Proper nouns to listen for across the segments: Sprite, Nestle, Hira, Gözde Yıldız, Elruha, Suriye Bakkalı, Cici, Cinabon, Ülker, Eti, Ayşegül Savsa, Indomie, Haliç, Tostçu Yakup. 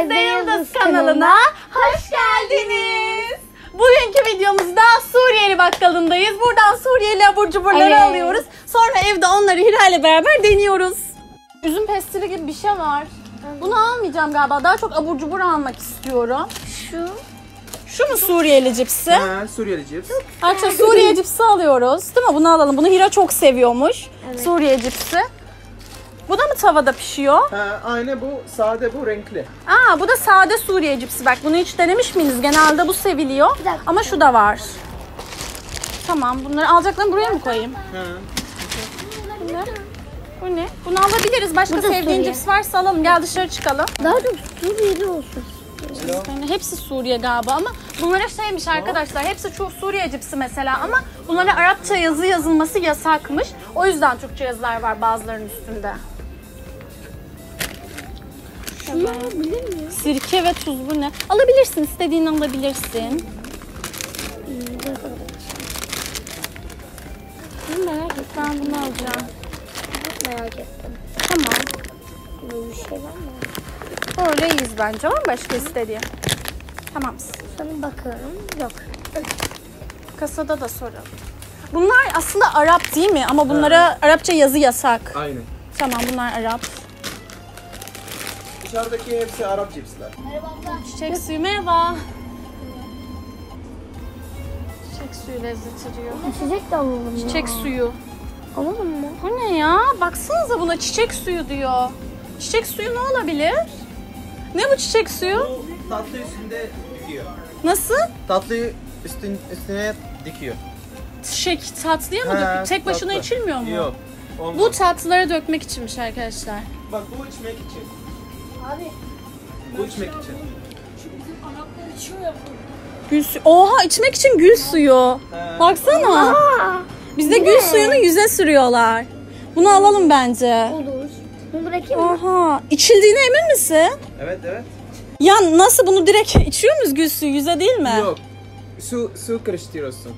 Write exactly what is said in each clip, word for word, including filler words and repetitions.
Gözde Yıldız kanalına hoş geldiniz. Bugünkü videomuzda Suriyeli bakkalındayız. Buradan Suriyeli abur cuburları evet. alıyoruz. Sonra evde onları Hira ile beraber deniyoruz. Üzüm pestili gibi bir şey var. Bunu almayacağım galiba. Daha çok abur cubur almak istiyorum. Şu. Şu mu Suriyeli cipsi? Ha, Suriyeli cips. Arkadaşlar Suriyeli cipsi alıyoruz. Değil mi? Bunu alalım. Bunu Hira çok seviyormuş. Evet. Suriyeli cipsi. Bu da mı tavada pişiyor? Ha, aynı bu sade, bu renkli. Aa, bu da sade Suriye cipsi. Bak bunu hiç denemiş miydiniz? Genelde bu seviliyor. Ama şu da var. Tamam, bunları alacaklarını buraya mı koyayım? Ha. Bunlar. Bu ne? Bunu alabiliriz. Başka sevdiğin Suriye cips varsa alalım. Gel dışarı çıkalım. Daha çok Suriyeli olsun. Yani hepsi Suriye galiba ama bunlara şeymiş arkadaşlar, hepsi çok Suriye cipsi mesela ama bunlara Arapça yazı yazılması yasakmış. O yüzden Türkçe yazılar var bazılarının üstünde. Sirke ve tuz, bu ne? Alabilirsin, istediğini alabilirsin. Ben merak ettim. Ben bunu alacağım. Merak ettim. Tamam. Böyle bir şey var mı? Böyleyiz bence. Var mı başka istediğim? Tamam. Sana bakalım. Yok. Kasada da soralım. Bunlar aslında Arap değil mi? Ama bunlara evet. Arapça yazı yasak. Aynen. Tamam, bunlar Arap. Dışarıdaki hepsi Arap cipsler. Merhaba abla. Çiçek suyu, merhaba. Çiçek suyu lezzeti diyor. Çiçek de alalım. Çiçek ya. suyu. Alalım mı? Bu ne ya? Baksanıza buna, çiçek suyu diyor. Çiçek suyu ne olabilir? Ne bu çiçek suyu? Bu tatlı üstünde dikiyor. Nasıl? Tatlı üstün, üstüne dikiyor. Çiçek tatlıya mı döküyor? Tek tatlı. başına içilmiyor mu? Yok. Olmaz. Bu tatlılara dökmek içinmiş arkadaşlar. Bak bu içmek için. Abi. Bu içmek için. Şu bizim Araplar içiyor ya bu. Gül suyu. Oha, içmek için gül suyu. He. Baksana. Aa, bizde gül suyunu yüze sürüyorlar. Bunu alalım bence. Olur. Bunu bırakayım mı? Aha. İçildiğine emin misin? Evet, evet. Ya nasıl, bunu direkt içiyor muyuz gül suyu? Yüze değil mi? Yok. Su, su karıştırıyorsun.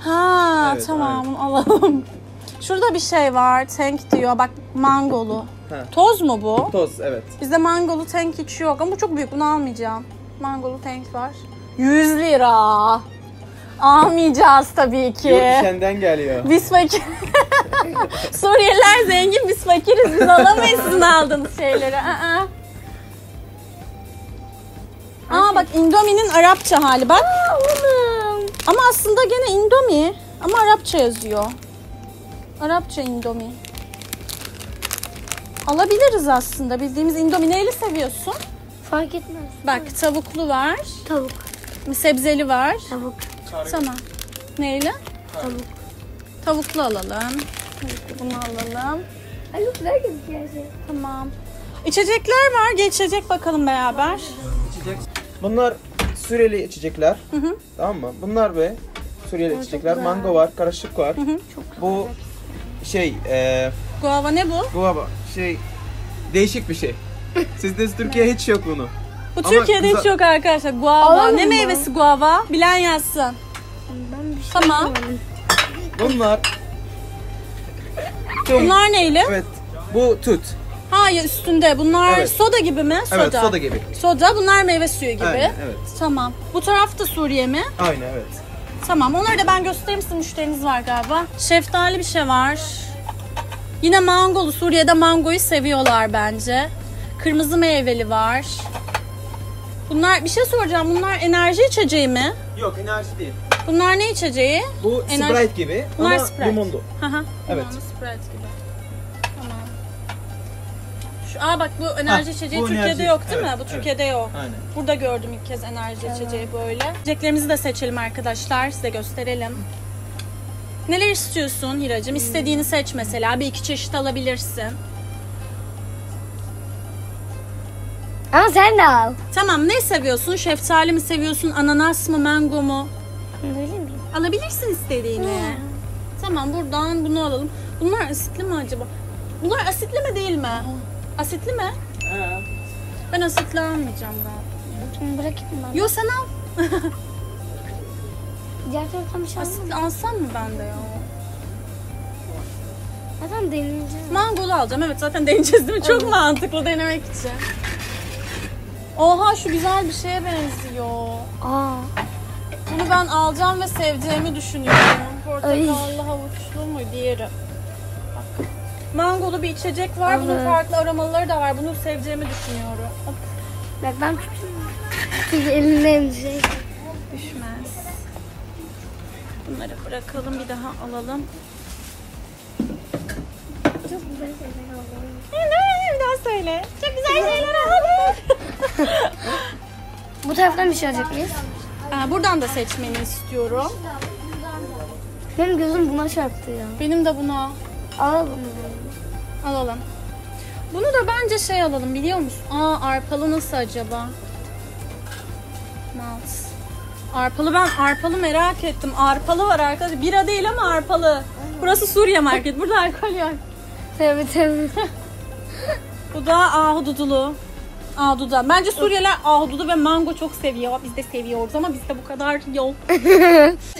Ha, evet, tamam. Evet. Alalım. Şurada bir şey var. Tank diyor. Bak, mangolu. Ha. Toz mu bu? Toz, evet. Bizde mangolu tank hiç yok. Ama bu çok büyük. Bunu almayacağım. Mangolu tank var. yüz lira. Almayacağız tabii ki. Yok, senden geliyor. Biz fakir. Suriyeliler zengin, biz fakiriz. Biz alamayız sizin aldığınız şeyleri. Aa, Aa bak, Indomie'nin Arapça hali bak. Aa, oğlum. Ama aslında gene Indomie. Ama Arapça yazıyor. Arapça Indomie. Alabiliriz aslında. Bildiğimiz Indomie. Neyle seviyorsun? Fark etmez. Bak, tavuklu var. Tavuk. Sebzeli var. Tavuk. Tamam. Neyle? Tavuk. Tavuklu alalım. Bunu alalım. Ay, güzel gözüküyor. Tamam. İçecekler var. Gel içecek bakalım beraber. İçecek. Bunlar Suriyeli içecekler. Hı hı. Tamam mı? Bunlar ve Suriyeli Aa, içecekler. Mango var, karışık var. Hı hı. Çok bu şey, e... guava ne bu? Guava şey, değişik bir şey. Sizde Türkiye'de hiç yok bunu. Bu Ama Türkiye'de hiç yok arkadaşlar. Guava. Alalım ne mı? meyvesi guava? Bilen yazsın. Ben bir şey tamam. Yapayım. Bunlar Bunlar neyle? Evet. Bu tut. Hayır, üstünde. Bunlar evet. soda gibi mi? Soda. Evet, soda gibi. Soda. Bunlar meyve suyu gibi. Aynen, evet. Tamam. Bu tarafta Suriye mi? Aynen, evet. Tamam. Onları da ben göstereyim size. Müşteriniz var galiba. Şeftali bir şey var. Yine mangolu. Suriye'de mangoyu seviyorlar bence. Kırmızı meyveli var. Bunlar, bir şey soracağım. Bunlar enerji içeceği mi? Yok, enerji değil. Bunlar ne içeceği? Bu Enerji... Sprite gibi. Bunlar ama Sprite. Limonlu. Haha. Evet. Sprite gibi. Tamam. Şu, aa bak, bu enerji ha, içeceği bu Türkiye'de enerji. yok değil evet, mi? Bu Türkiye'de evet. yok. Aynen. Burada gördüm ilk kez enerji evet. içeceği böyle. İçeceklerimizi de seçelim arkadaşlar. Size gösterelim. Neler istiyorsun Hiracığım? İstediğini seç mesela. Bir iki çeşit alabilirsin. Ama sen de al. Tamam, ne seviyorsun? Şeftali mi seviyorsun? Ananas mı? Mango mu? Öyle mi? Alabilirsin istediğini. Hı. Tamam, buradan bunu alalım. Bunlar asitli mi acaba? Bunlar asitli mi değil mi? Hı. Asitli mi? Hı. Ben asitli almayacağım daha. Bırakayım mı? Yok, sen al. Diğer taraftan bir şey alsam mı? Alsam mı ben de ya? Zaten deneyeceğim. Mangolu alacağım, evet, zaten deneyeceğiz değil mi? Çok evet. mantıklı denemek için. Oha şu güzel bir şeye benziyor. Aa. Bunu ben alacağım ve seveceğimi düşünüyorum. Portakallı havuçlu mu diğeri. Bak. Mangolu bir içecek var. Evet. Bunun farklı aromaları da var. Bunu seveceğimi düşünüyorum. Hop. Bak ben siz elimden düşecek. Düşmez. Bunları bırakalım bir daha alalım. Çok güzel şeyler alalım. Bir daha söyle. Çok güzel şeyler alalım. Bu taraftan bir şey alacak mıyız? Aa, buradan da seçmeni istiyorum. Benim gözüm buna çarptı ya. Benim de buna. Alalım. Alalım. Bunu da bence şey alalım biliyor musun? Aa arpalı nasıl acaba? Malt. Arpalı ben arpalı merak ettim. Arpalı var arkadaşlar. Bira değil ama arpalı. Burası Suriye market. Burada alkol yok. Tabii tabii. Bu da ahududulu. Ahududan. Bence Suriyeliler ahududu ve mango çok seviyor. Biz de seviyoruz ama bizde bu kadar yok.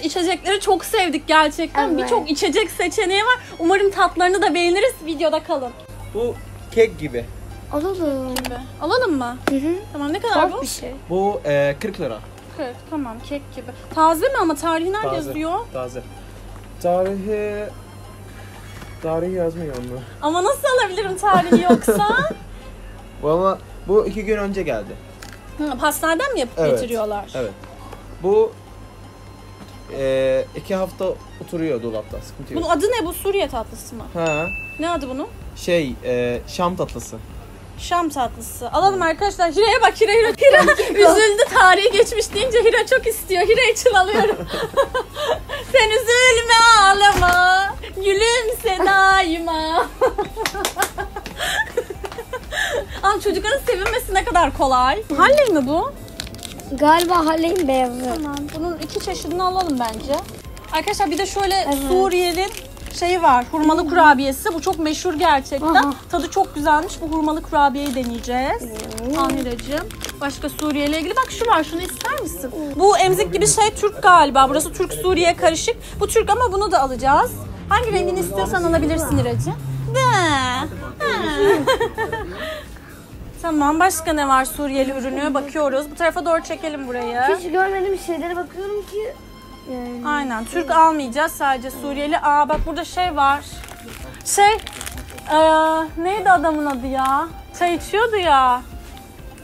İçecekleri çok sevdik gerçekten. Evet. Birçok içecek seçeneği var. Umarım tatlarını da beğeniriz. Videoda kalın. Bu kek gibi. Alalım. Gibi. Alalım mı? Hı hı. Tamam ne kadar Bak bu? Bir şey. Bu e, kırk lira. kırk tamam kek gibi. Taze mi ama tarihi nerede taze, yazıyor? Taze. Tarihi... Tarihi yazmıyor mu? Ama nasıl alabilirim tarihi yoksa? Valla... Bu iki gün önce geldi. Hı, pastaneden mi yapıp evet, getiriyorlar? Evet. Bu e, iki hafta oturuyor dolapta. Sıkıntı yok. Bunun adı ne? Bu Suriye tatlısı mı? Ha. Ne adı bunun? Şey, e, Şam tatlısı. Şam tatlısı. Alalım arkadaşlar. Hira'ya bak Hira Hira. Hira üzüldü tarihi geçmiş deyince Hira çok istiyor. Hira için alıyorum. Sen üzülme ağlama. Gülümse daima. Ama çocukların sevinmesi ne kadar kolay. Hı. Halley mi bu? Galiba Halley'in beyazı. Tamam. Bunun iki çeşidini alalım bence. Arkadaşlar bir de şöyle evet. Suriyeli şeyi var. Hurmalı Hı. kurabiyesi. Bu çok meşhur gerçekten. Aha. Tadı çok güzelmiş. Bu hurmalı kurabiyeyi deneyeceğiz. Amiracığım. Başka Suriyeli'ye ilgili. Bak şu var. Şunu ister misin? Hı. Bu emzik gibi şey Türk galiba. Burası Türk Suriye karışık. Bu Türk ama bunu da alacağız. Hangi rengini istiyorsan alabilirsin İracığım. Tamam başka ne var Suriyeli ürünü bakıyoruz. Bu tarafa doğru çekelim burayı. Hiç görmediğim şeylere bakıyorum ki. Yani... Aynen Türk almayacağız sadece Suriyeli. Aa bak burada şey var. Şey e, neydi adamın adı ya? Çay içiyordu ya.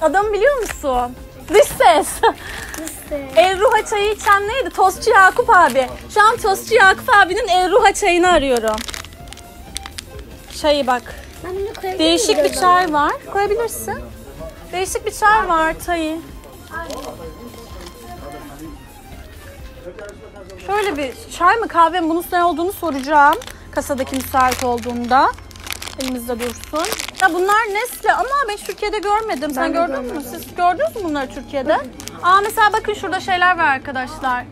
Adamı biliyor musun? Dış ses. Elruha çayı içen neydi? Tostçu Yakup abi. Şu an Tostçu Yakup abinin Elruha çayını arıyorum. Çayı bak. Değişik bir çay var. Koyabilirsin. Değişik bir çay var tayı. Şöyle bir çay mı kahve mi bunun ne olduğunu soracağım. Kasadaki müsait olduğunda. Elimizde dursun. Ya bunlar Nestle ama ben Türkiye'de görmedim. Sen gördün mü? Siz gördünüz mü bunları Türkiye'de? Aa mesela bakın şurada şeyler var arkadaşlar.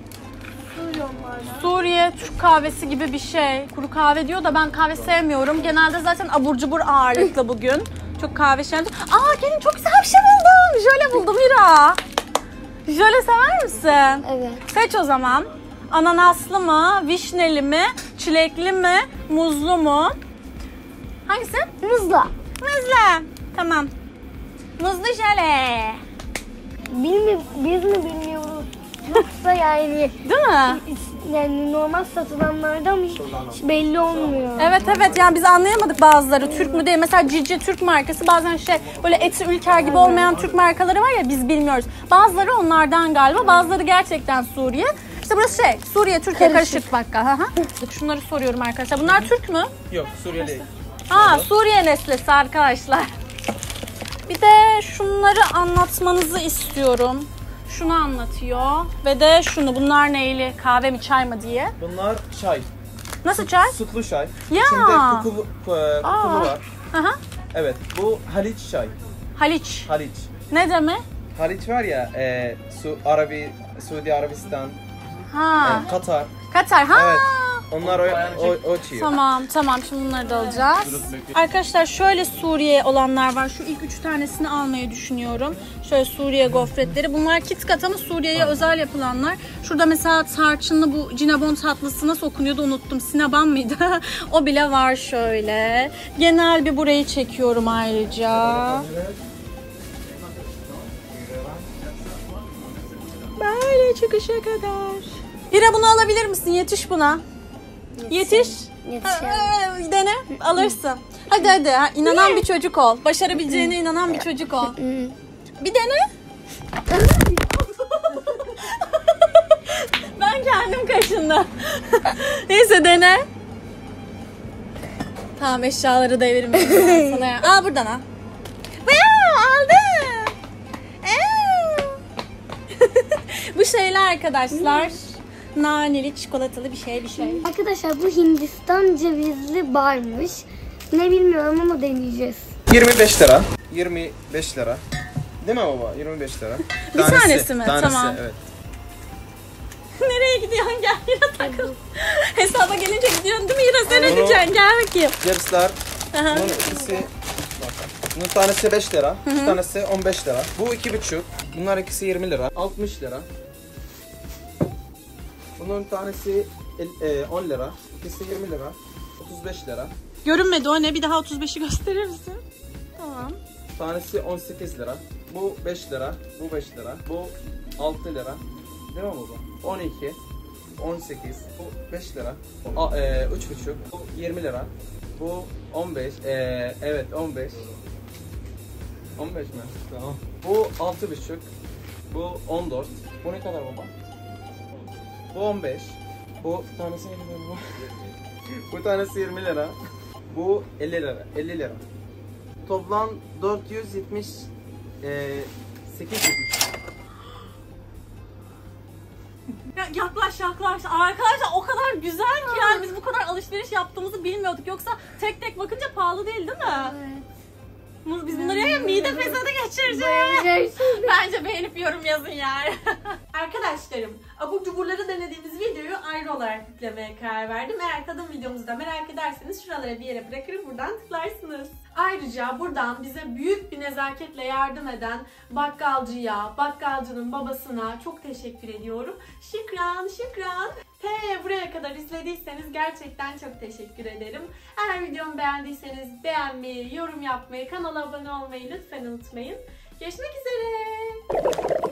Suriye Türk kahvesi gibi bir şey. Kuru kahve diyor da ben kahve sevmiyorum. Genelde zaten abur cubur ağırlıklı bugün. Çok kahve şenli. Aa gelin çok güzel bir şey buldum. Jöle buldum Hira. Jöle sever misin? Evet. Seç o zaman. Ananaslı mı? Vişneli mi? Çilekli mi? Muzlu mu? Hangisi? Muzlu. Muzlu. Tamam. Muzlu jöle. Bilmiyorum, biz mi bilmiyoruz? Yoksa yani, değil mi? Yani normal satılanlardan hiç belli olmuyor. Evet evet yani biz anlayamadık bazıları Türk mü diye. Mesela Cici Türk markası bazen şey böyle Eti Ülker gibi olmayan Türk markaları var ya biz bilmiyoruz. Bazıları onlardan galiba bazıları gerçekten Suriye. İşte burası şey Suriye Türkiye karışık, karışık bakkal. Şunları soruyorum arkadaşlar. Bunlar Türk mü? Yok Suriye değil. Aa Suriye Nestlesi arkadaşlar. Bir de şunları anlatmanızı istiyorum. Şunu anlatıyor ve de şunu bunlar neyli kahve mi çay mı diye. Bunlar çay. Nasıl çay? Sütlü çay. Ya. İçinde kukulu, kukulu var. Aha. Evet bu Haliç çay. Haliç. Haliç. Ne demek? Haliç var ya e, Su, Arabi, Suudi Arabistan, ha. E, Katar. Katar ha. Evet. Onlar o, o, o çiğ. Tamam tamam şimdi bunları da alacağız. Arkadaşlar şöyle Suriye olanlar var. Şu ilk üç tanesini almayı düşünüyorum. Şöyle Suriye gofretleri. Bunlar Kit Kat ama Suriye'ye özel yapılanlar. Şurada mesela tarçınlı bu Cinabon tatlısı nasıl okunuyordu unuttum. Cinabon mıydı? O bile var şöyle. Genel bir burayı çekiyorum ayrıca. çıkışa kadar. Hira bunu alabilir misin? Yetiş buna. Yetişim. Yetiş. Yetişim. Dene. Alırsın. Hadi hadi. Ha, inanan bir çocuk ol. Başarabileceğine inanan bir çocuk ol. Bir dene. Ben kendim kaşındım. Neyse dene. Tamam, eşyaları devirmeyelim sana ya. Aa, buradan al. Aldım. Bu şeyler arkadaşlar. Naneli, çikolatalı bir şey bir şey. Arkadaşlar bu Hindistan cevizli barmış. Ne bilmiyorum ama deneyeceğiz. yirmi beş lira. yirmi beş lira. Değil mi baba? yirmi beş lira. Bir tanesi, tanesi mi? Tanesi, tamam. Evet. Nereye gidiyorsun? Gel Hira takıl. Hesaba gelince gidiyorsun değil mi Hira? Sen ödeyeceksin. Gel bakayım. Cipsler. Bunun ikisi... Bunun tanesi beş lira. Hı -hı. Bir tanesi on beş lira. Bu iki buçuk. Bunlar ikisi yirmi lira. altmış lira. Bunun tanesi on lira. İkisi yirmi lira. otuz beş lira. Görünmedi o ne? Bir daha otuz beşi gösterir misin? Tamam. Tanesi on sekiz lira. Bu beş lira. Bu beş lira. Bu altı lira. Değil mi baba? on iki. on sekiz. Bu beş lira. Bu üç buçuk. Bu yirmi lira. Bu on beş. E, evet on beş. on beş mi? Tamam. Bu altı buçuk. Bu on dört. Bu ne kadar baba? Bu on beş. Bu tanesi yirmi lira. Bu tanesi yirmi lira. Bu elli lira. elli lira. Toplam dört yüz yetmiş sekiz. E, yaklaş yaklaş. Arkadaşlar o kadar güzel ki yani biz bu kadar alışveriş yaptığımızı bilmiyorduk. Yoksa tek tek bakınca pahalı değil değil mi? Evet. Biz bunları ya mide fesada geçireceğiz. Bence beğenip yorum yazın yani. Arkadaşlarım abur cuburları denediğimiz videoyu ayrı olarak yüklemeye karar verdim. Eğer kadın videomuzu da merak ederseniz şuralara bir yere bırakırım, buradan tıklarsınız. Ayrıca buradan bize büyük bir nezaketle yardım eden bakkalcıya, bakkalcının babasına çok teşekkür ediyorum. Şükran, şükran. He, buraya kadar izlediyseniz gerçekten çok teşekkür ederim. Eğer videomu beğendiyseniz beğenmeyi, yorum yapmayı, kanala abone olmayı lütfen unutmayın. Görüşmek üzere.